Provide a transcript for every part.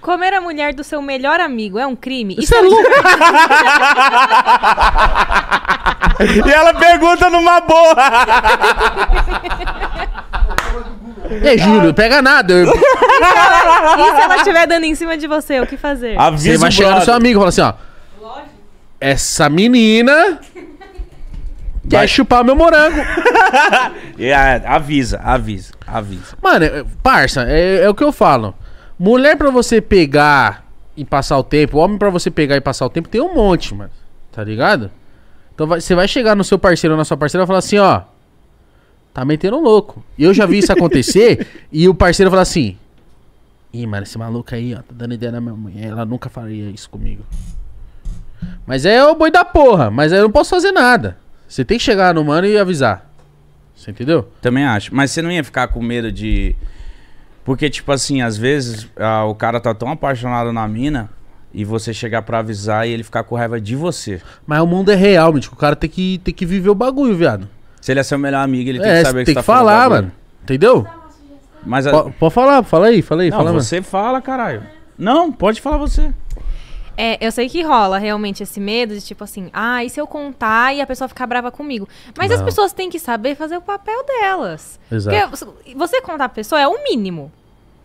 Comer a mulher do seu melhor amigo é um crime? Isso é louco! E ela pergunta numa boa! É, juro, pega nada. E se ela estiver dando em cima de você, o que fazer? Avisa, você vai chegar no seu amigo e falar assim, ó. Lógico. Essa menina quer chupar meu morango. Avisa, avisa, avisa. Mano, parça, é o que eu falo. Mulher pra você pegar e passar o tempo, homem pra você pegar e passar o tempo, tem um monte, mano. Tá ligado? Então você vai chegar no seu parceiro ou na sua parceira e falar assim, ó. Tá metendo um louco. E eu já vi isso acontecer e o parceiro fala assim. Ih, mano, esse maluco aí, ó, tá dando ideia na minha mulher. Ela nunca faria isso comigo. Mas é o boi da porra. Mas aí eu não posso fazer nada. Você tem que chegar no mano e avisar. Você entendeu? Também acho. Mas você não ia ficar com medo de... Porque, tipo assim, às vezes o cara tá tão apaixonado na mina e você chegar pra avisar e ele ficar com raiva de você. Mas o mundo é real, mítico. O cara tem que viver o bagulho, viado. Se ele é seu melhor amigo, ele tem que saber o que tá falando. Tem que falar, mano. Entendeu? Mas pode falar, fala aí. Não, fala, você mano. Fala, caralho. Não, pode falar você. É, eu sei que rola realmente esse medo de tipo assim, ah, e se eu contar e a pessoa ficar brava comigo? Mas não. As pessoas têm que saber fazer o papel delas. Exato. Porque você contar a pessoa é o mínimo.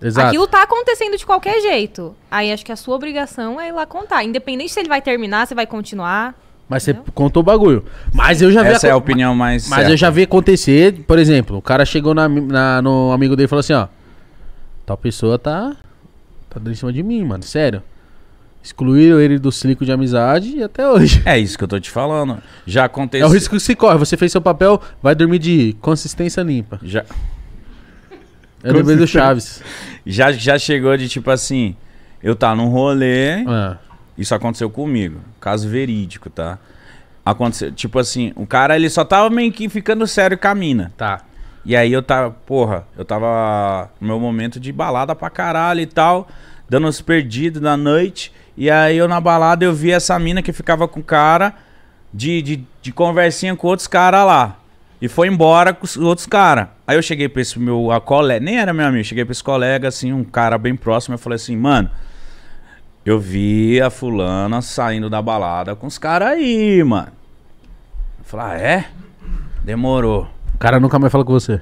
Exato. Aquilo tá acontecendo de qualquer jeito. Aí acho que a sua obrigação é ir lá contar. Independente se ele vai terminar, se vai continuar. Mas entendeu? Você contou o bagulho. Mas eu já vi. Essa é a opinião mais. Mas certa. Eu já vi acontecer, por exemplo, o cara chegou no amigo dele e falou assim, ó. Tal pessoa tá dando em cima de mim, mano. Sério. Excluíram ele do ciclo de amizade e até hoje. É isso que eu tô te falando. Já aconteceu. É o risco que se corre. Você fez seu papel, vai dormir de consistência limpa. Já. É o bebê do Chaves. Já chegou de tipo assim, eu tá num rolê. Ah. Isso aconteceu comigo. Caso verídico, tá? Aconteceu, tipo assim, o cara ele só tava meio que ficando sério com a mina. Tá. E aí eu tava, porra, eu tava no meu momento de balada pra caralho e tal, dando uns perdidos na noite. E aí eu na balada eu vi essa mina que ficava com o cara de conversinha com outros caras lá. E foi embora com os outros caras. Aí eu cheguei pra esse meu colega, nem era meu amigo, cheguei pra esse colega, assim, um cara bem próximo. Eu falei assim, mano, eu vi a fulana saindo da balada com os caras aí, mano. Eu falei, ah, é? Demorou. O cara nunca mais falou com você?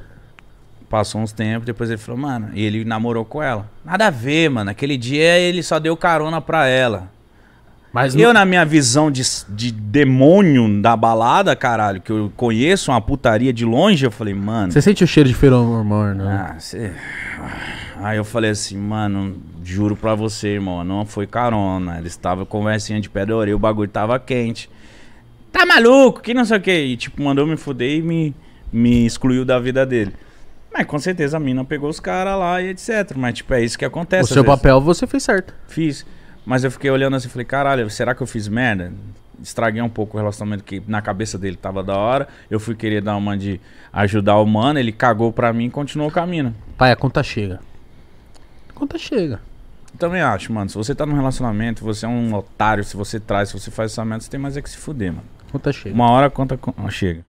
Passou uns tempos, depois ele falou, mano, e ele namorou com ela. Nada a ver, mano, aquele dia ele só deu carona pra ela. Mas eu, na minha visão de demônio da balada, caralho, que eu conheço uma putaria de longe, eu falei, mano... Você sente o cheiro de feromônio, né? Ah, você... Aí eu falei assim, mano, juro pra você, irmão, não foi carona. Eles estavam conversinha de pé da orelha, o bagulho tava quente. Tá maluco, que não sei o que. E tipo, mandou me fuder e me excluiu da vida dele. Mas com certeza a mina pegou os caras lá e etc. Mas tipo, é isso que acontece. O seu papel você fez certo. Fiz. Mas eu fiquei olhando assim e falei, caralho, será que eu fiz merda? Estraguei um pouco o relacionamento que na cabeça dele tava da hora. Eu fui querer dar uma de ajudar o mano, ele cagou pra mim e continuou o caminho. Pai, a conta chega. A conta chega. Eu também acho, mano. Se você tá num relacionamento, você é um otário, se você traz, se você faz essa merda, você tem mais é que se fuder, mano. A conta chega. Uma hora a conta chega.